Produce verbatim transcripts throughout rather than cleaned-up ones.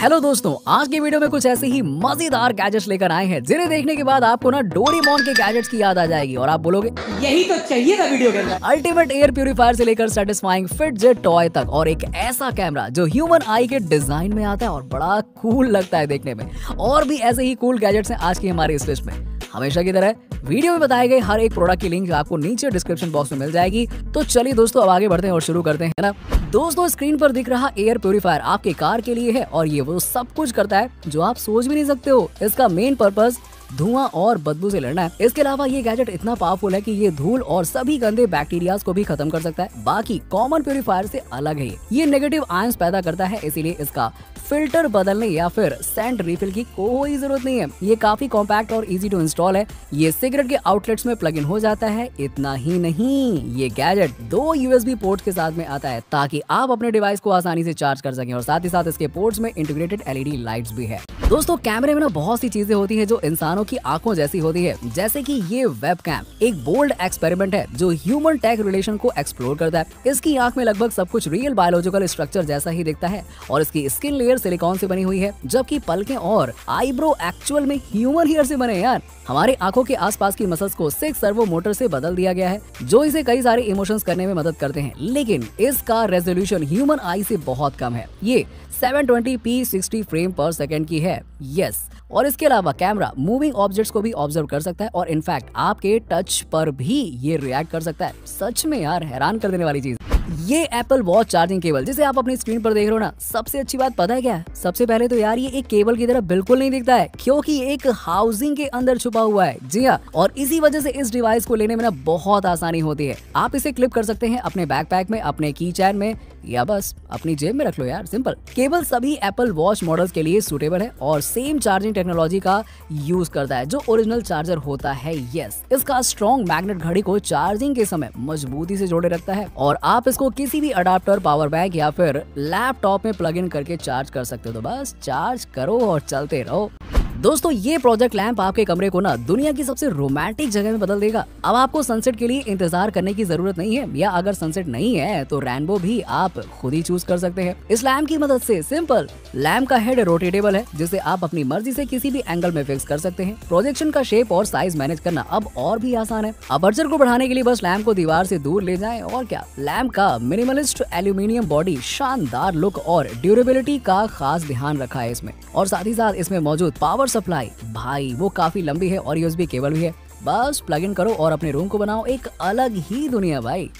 Hello दोस्तों, आज के वीडियो में कुछ ऐसे ही मजेदार गैजेट्स लेकर आए हैं जिन्हें देखने के बाद आपको ना डोरेमोन के गैजेट्स की याद आ जाएगी और आप बोलोगे यही तो चाहिए था वीडियो के अंदर। अल्टीमेट एयर प्यूरिफायर से लेकर सैटिस्फाइंग फिटजेट टॉय तक और एक ऐसा कैमरा जो ह्यूमन आई के डिजाइन में आता है और बड़ा कूल लगता है देखने में। और भी ऐसे ही कूल गैजेट्स हैं आज की हमारी इस लिस्ट में। हमेशा की तरह वीडियो में बताए गए हर एक प्रोडक्ट की लिंक आपको नीचे डिस्क्रिप्शन बॉक्स में मिल जाएगी। तो चलिए दोस्तों, अब आगे बढ़ते हैं और शुरू करते हैं ना। दोस्तों, स्क्रीन पर दिख रहा एयर प्योरीफायर आपके कार के लिए है और ये वो सब कुछ करता है जो आप सोच भी नहीं सकते हो। इसका मेन पर्पस धुआं और बदबू से लड़ना है। इसके अलावा ये गैजेट इतना पावरफुल है कि ये धूल और सभी गंदे बैक्टीरिया को भी खत्म कर सकता है। बाकी कॉमन प्योरीफायर से अलग है, ये नेगेटिव आयंस पैदा करता है, इसीलिए इसका फिल्टर बदलने या फिर सेंट रिफिल की कोई जरूरत नहीं है। ये काफी कॉम्पैक्ट और इजी टू इंस्टॉल है। ये सिगरेट के आउटलेट्स में प्लग इन हो जाता है। इतना ही नहीं, ये गैजेट दो यूएसबी पोर्ट्स के साथ में आता है ताकि आप अपने डिवाइस को आसानी से चार्ज कर सकें और साथ ही साथ इसके पोर्ट्स में इंटीग्रेटेड एलईडी लाइट्स भी है। दोस्तों, कैमरे में ना बहुत सी चीजें होती है जो इंसानों की आंखों जैसी होती है, जैसे कि ये वेबकैम एक बोल्ड एक्सपेरिमेंट है जो ह्यूमन टेक रिलेशन को एक्सप्लोर करता है। इसकी आंख में लगभग सब कुछ रियल बायोलॉजिकल स्ट्रक्चर जैसा ही दिखता है और इसकी स्किन लेयर सिलिकॉन से बनी हुई है, जबकि पलकें और आईब्रो एक्चुअल में ह्यूमन हेयर से बने हैं। यार, हमारी आंखों के आसपास की मसल्स को सिक्स सर्वो मोटर से बदल दिया गया है जो इसे कई सारे इमोशंस करने में मदद करते हैं, लेकिन इसका रेजोल्यूशन ह्यूमन आई से बहुत कम है। ये seven twenty p sixty frame per second की है। यस, और इसके अलावा कैमरा मूविंग ऑब्जेक्ट्स को भी ऑब्जर्व कर सकता है और इनफैक्ट आपके टच पर भी ये रिएक्ट कर सकता है। सच में यार, हैरान कर देने वाली चीज। ये एप्पल वॉच चार्जिंग केबल जिसे आप अपनी स्क्रीन पर देख रहे हो ना, सबसे अच्छी बात पता है क्या है? सबसे पहले तो यार, ये एक केबल की तरह बिल्कुल नहीं दिखता है क्योंकि एक हाउसिंग के अंदर छुपा हुआ है। जी हाँ, और इसी वजह से इस डिवाइस को लेने में ना बहुत आसानी होती है। आप इसे क्लिप कर सकते हैं अपने बैकपैक में, अपने की चैन में या बस अपनी जेब में रख लो। यार सिंपल, केबल सभी एप्पल वॉच मॉडल्स के लिए सूटेबल है और सेम चार्जिंग टेक्नोलॉजी का यूज करता है जो ओरिजिनल चार्जर होता है। यस, इसका स्ट्रॉन्ग मैग्नेट घड़ी को चार्जिंग के समय मजबूती से जोड़े रखता है और आप इसको किसी भी अडाप्टर, पावर बैंक या फिर लैपटॉप में प्लग इन करके चार्ज कर सकते हो। तो बस चार्ज करो और चलते रहो। दोस्तों, ये प्रोजेक्ट लैंप आपके कमरे को ना दुनिया की सबसे रोमांटिक जगह में बदल देगा। अब आपको सनसेट के लिए इंतजार करने की जरूरत नहीं है, या अगर सनसेट नहीं है तो रेनबो भी आप खुद ही चूज कर सकते हैं। इस लैंप की मदद से सिंपल, लैंप का हेड रोटेटेबल है जिसे आप अपनी मर्जी से किसी भी एंगल में फिक्स कर सकते हैं। प्रोजेक्शन का शेप और साइज मैनेज करना अब और भी आसान है। अपर्चर को बढ़ाने के लिए बस लैंप को दीवार से दूर ले जाएं और क्या। लैंप का मिनिमलिस्ट एल्यूमिनियम बॉडी, शानदार लुक और ड्यूरेबिलिटी का खास ध्यान रखा है इसमें, और साथ ही साथ इसमें मौजूद पावर सप्लाई, भाई वो काफी लंबी है और यूएसबी केबल भी है। बस प्लग इन करो और अपने रूम को बनाओ एक अलग ही दुनिया भाई।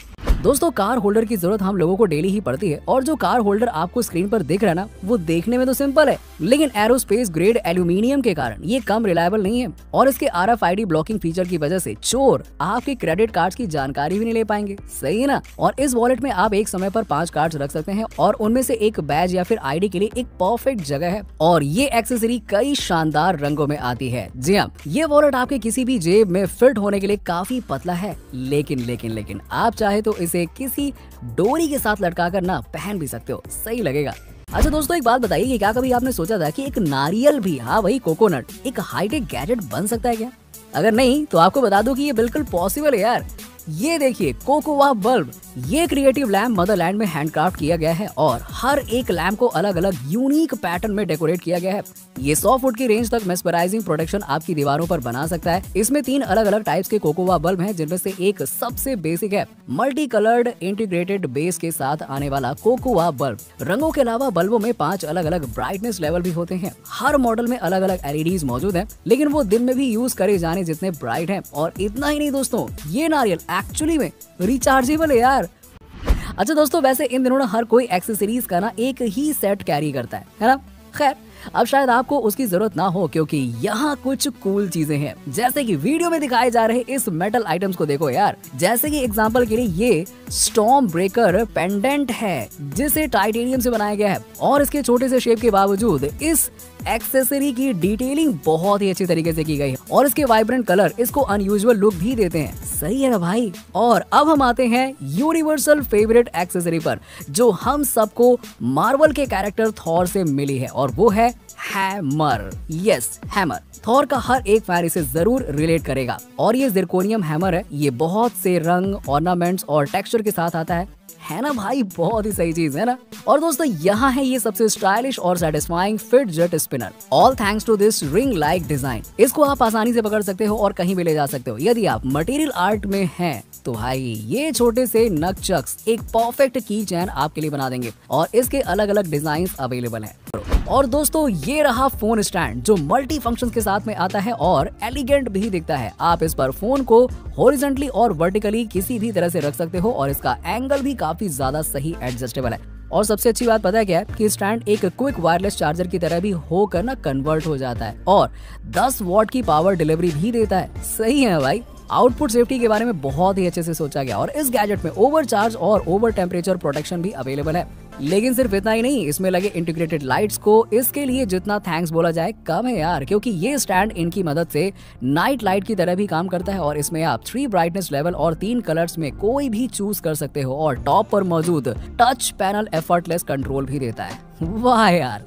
दोस्तों, कार होल्डर की जरूरत हम लोगों को डेली ही पड़ती है और जो कार होल्डर आपको स्क्रीन पर दिख रहा है ना, वो देखने में तो सिंपल है, लेकिन एरोस्पेस ग्रेड एल्यूमिनियम के कारण ये कम रिलायबल नहीं है और इसके R F I D blocking feature की वजह से चोर आपके क्रेडिट कार्ड की जानकारी भी नहीं ले पाएंगे। सही है ना। और इस वॉलेट में आप एक समय पर पांच कार्ड रख सकते हैं और उनमें से एक बैज या फिर आई डी के लिए एक परफेक्ट जगह है और ये एक्सेसरी कई शानदार रंगों में आती है। जी हाँ, ये वॉलेट आपके किसी भी जेब में फिट होने के लिए काफी पतला है, लेकिन लेकिन लेकिन आप चाहे तो इसे किसी डोरी के साथ लटका कर ना पहन भी सकते हो, सही लगेगा। अच्छा दोस्तों, एक बात बताइए, क्या कभी आपने सोचा था कि एक नारियल भी, हाँ वही कोकोनट, एक हाईटेक गैजेट बन सकता है क्या? अगर नहीं तो आपको बता दूं कि ये बिल्कुल पॉसिबल है यार। ये देखिए कोकोवा बल्ब, ये क्रिएटिव लैम्प मदरलैंड में हैंडक्राफ्ट किया गया है और हर एक लैम्प को अलग अलग यूनिक पैटर्न में डेकोरेट किया गया है। ये सौ फुट की रेंज तक मेस्पराइजिंग प्रोडक्शन आपकी दीवारों पर बना सकता है। इसमें तीन अलग अलग टाइप्स के कोकोवा बल्ब हैं, जिनमें से एक सबसे बेसिक है, मल्टी कलर्ड इंटीग्रेटेड बेस के साथ आने वाला कोकोवा बल्ब। रंगों के अलावा बल्बों में पांच अलग अलग ब्राइटनेस लेवल भी होते हैं। हर मॉडल में अलग अलग एलईडीज मौजूद है, लेकिन वो दिन में भी यूज करे जाने जितने ब्राइट है। और इतना ही नहीं दोस्तों, ये नारियल एक्चुअली में रिचार्जेबल है यार। अच्छा दोस्तों, वैसे इन दिनों ना हर कोई एक्सेसरीज का ना एक ही सेट कैरी करता है, है ना। खैर, अब शायद आपको उसकी जरूरत ना हो क्योंकि यहाँ कुछ कूल चीजें हैं, जैसे कि वीडियो में दिखाए जा रहे इस मेटल आइटम्स को देखो यार। जैसे कि एग्जांपल के लिए ये स्टॉर्म ब्रेकर पेंडेंट है जिसे टाइटेनियम से बनाया गया है और इसके छोटे से शेप के बावजूद इस एक्सेसरी की डिटेलिंग बहुत ही अच्छी तरीके से की गई है और इसके वाइब्रेंट कलर इसको अनयूजुअल लुक भी देते हैं। सही है ना भाई। और अब हम आते हैं यूनिवर्सल फेवरेट एक्सेसरी पर जो हम सबको मार्वल के कैरेक्टर थॉर से मिली है और वो है हैमर। Yes, hammer. थॉर का हर एक फैन इसे जरूर रिलेट करेगा और ये जिरकोनियम हैमर है। ये बहुत से रंग, ऑर्नामेंट्स और टेक्सचर के साथ आता है। है ना भाई, बहुत ही सही चीज है ना। और दोस्तों यहाँ है ये सबसे स्टाइलिश और satisfying fidget spinner, all thanks to this ring like design. इसको आप आसानी से पकड़ सकते हो और कहीं भी ले जा सकते हो। यदि आप मटेरियल आर्ट में हैं तो भाई ये छोटे से नग चक्स एक परफेक्ट की चैन आपके लिए बना देंगे और इसके अलग अलग डिजाइन अवेलेबल है। और दोस्तों ये रहा फोन स्टैंड जो मल्टी फंक्शंस के साथ में आता है और एलिगेंट भी दिखता है। आप इस पर फोन को हॉरिजॉन्टली और वर्टिकली किसी भी तरह से रख सकते हो और इसका एंगल भी काफी ज्यादा सही एडजस्टेबल है। और सबसे अच्छी बात पता है क्या है कि स्टैंड एक क्विक वायरलेस चार्जर की तरह भी होकर ना कन्वर्ट हो जाता है और दस वॉट की पावर डिलीवरी भी देता है। सही है भाई, आउटपुट सेफ्टी के बारे में बहुत ही अच्छे से सोचा गया और इस गैजेट में ओवर चार्ज और ओवर टेम्परेचर प्रोटेक्शन भी अवेलेबल है। लेकिन सिर्फ इतना ही नहीं, इसमें लगे इंटीग्रेटेड लाइट्स को इसके लिए जितना थैंक्स बोला जाए कम है यार, क्योंकि ये स्टैंड इनकी मदद से नाइट लाइट की तरह भी काम करता है और इसमें आप थ्री ब्राइटनेस लेवल और तीन कलर्स में कोई भी चूज कर सकते हो और टॉप पर मौजूद टच पैनल एफर्टलेस कंट्रोल भी देता है। वाह यार,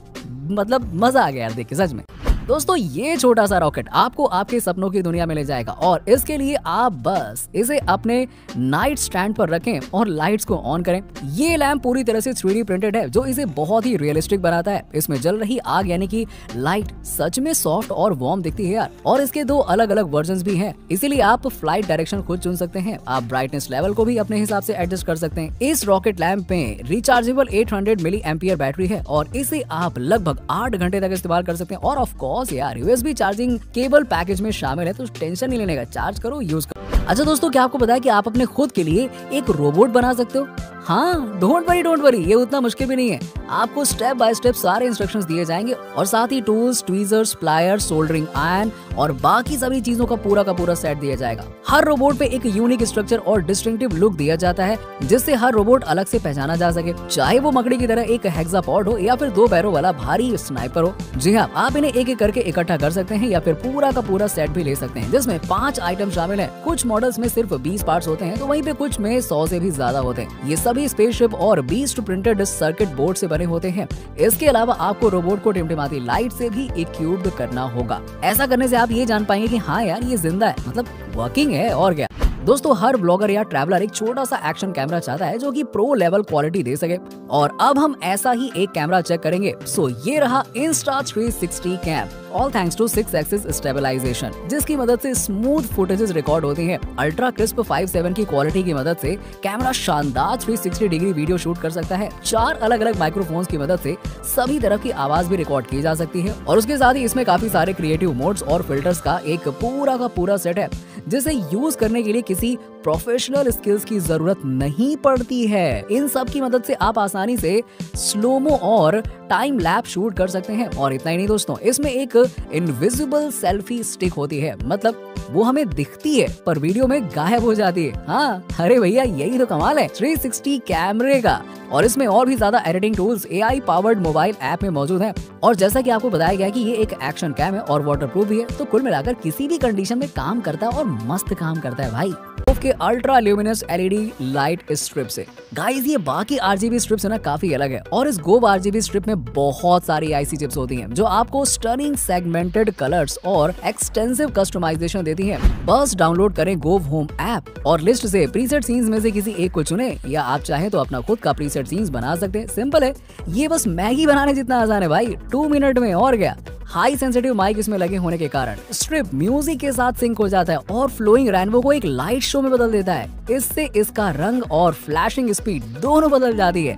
मतलब मजा आ गया यार देख के सच में। दोस्तों ये छोटा सा रॉकेट आपको आपके सपनों की दुनिया में ले जाएगा और इसके लिए आप बस इसे अपने नाइट स्टैंड पर रखें और लाइट्स को ऑन करें। ये लैम्प पूरी तरह से थ्री डी प्रिंटेड है जो इसे बहुत ही रियलिस्टिक बनाता है। इसमें जल रही आग यानी कि लाइट सच में सॉफ्ट और वार्म दिखती है यार। और इसके दो अलग अलग वर्जन भी है, इसीलिए आप फ्लाइट डायरेक्शन खुद चुन सकते हैं। आप ब्राइटनेस लेवल को भी अपने हिसाब से एडजस्ट कर सकते हैं। इस रॉकेट लैम्प में rechargeable eight hundred milli ampere battery है और इसे आप लगभग आठ घंटे तक इस्तेमाल कर सकते हैं। और ऑफकोर्स यार यूएसबी चार्जिंग केबल पैकेज में शामिल है, तो टेंशन नहीं लेने का, चार्ज करो यूज करो। अच्छा दोस्तों, क्या आपको पता है कि आप अपने खुद के लिए एक रोबोट बना सकते हो? हाँ, डोंट वरी डोंट वरी, ये उतना मुश्किल भी नहीं है। आपको स्टेप बाय स्टेप सारे इंस्ट्रक्शंस दिए जाएंगे और साथ ही tools, tweezers, pliers, soldering iron और बाकी सभी चीजों का पूरा का पूरा सेट दिया जाएगा। हर रोबोट पे एक यूनिक स्ट्रक्चर और डिस्टिंक्टिव लुक दिया जाता है जिससे हर रोबोट अलग से पहचाना जा सके, चाहे वो मकड़ी की तरह एक हेक्सापॉड हो या फिर दो पैरों वाला भारी स्नाइपर हो। जी हाँ, आप इन्हें एक एक करके इकट्ठा कर सकते हैं या फिर पूरा का पूरा सेट भी ले सकते हैं जिसमें पाँच आइटम शामिल है। कुछ मॉडल्स में सिर्फ बीस पार्ट्स होते हैं तो वहीं पे कुछ में सौ से भी ज्यादा होते हैं। ये सभी स्पेसशिप और बीस्ट प्रिंटेड सर्किट बोर्ड से बने होते हैं। इसके अलावा आपको रोबोट को टिमटिमाती लाइट से भी इक्विप्ड करना होगा। ऐसा करने से आप ये जान पाएंगे कि हाँ यार ये जिंदा है, मतलब वर्किंग है। और क्या दोस्तों, हर ब्लॉगर या ट्रैवलर एक छोटा सा एक्शन कैमरा चाहता है जो कि प्रो लेवल क्वालिटी दे सके और अब हम ऐसा ही एक कैमरा चेक करेंगे। सो ये रहा Insta three sixty cam, all thanks to six axis stabilization जिसकी मदद से स्मूथ फुटेजेस रिकॉर्ड होती हैं। अल्ट्रा क्रिस्प सत्तावन की क्वालिटी की मदद से कैमरा शानदार तीन सौ साठ डिग्री वीडियो शूट कर सकता है। चार अलग अलग माइक्रोफोन्स की मदद से सभी तरफ की आवाज भी रिकॉर्ड की जा सकती है और उसके साथ ही इसमें काफी सारे क्रिएटिव मोड्स और फिल्टर्स का एक पूरा का पूरा सेट है जिसे यूज करने के लिए किसी प्रोफेशनल स्किल्स की जरूरत नहीं पड़ती है। इन सब की मदद से आप आसानी से स्लोमो और टाइम लैप शूट कर सकते हैं। और इतना ही नहीं दोस्तों, इसमें एक इनविजिबल सेल्फी स्टिक होती है, मतलब वो हमें दिखती है पर वीडियो में गायब हो जाती है। हाँ अरे भैया, यही तो कमाल है थ्री सिक्सटी कैमरे का। और इसमें और भी ज्यादा editing tools AI powered mobile app में मौजूद हैं। और जैसा कि आपको बताया गया कि ये एक एक्शन कैम है और वाटरप्रूफ भी है, तो कुल मिलाकर किसी भी कंडीशन में काम करता है और मस्त काम करता है भाई। के ultra luminous LED light strip से गाइस, ये बाकी आरजीबी स्ट्रिप से ना काफी अलग है और इस गोब आरजीबी स्ट्रिप में बहुत सारी आईसी चिप्स होती हैं जो आपको स्टनिंग सेगमेंटेड कलर्स और एक्सटेंसिव कस्टमाइजेशन देती हैं। बस डाउनलोड करें गोव होम ऐप और लिस्ट से प्रीसेट सीन्स में से किसी एक को चुने या आप चाहे तो अपना खुद का प्रीसेट सीन्स बना सकते हैं। सिंपल है, ये बस मैगी बनाने जितना आसान है भाई, टू मिनट में। और क्या, हाई सेंसिटिव माइक इसमें लगे होने के कारण स्ट्रिप म्यूजिक के साथ सिंक हो जाता है और फ्लोइंग रेनबो को एक लाइट शो में बदल देता है। इससे इसका रंग और फ्लैशिंग स्पीड दोनों बदल जाती है।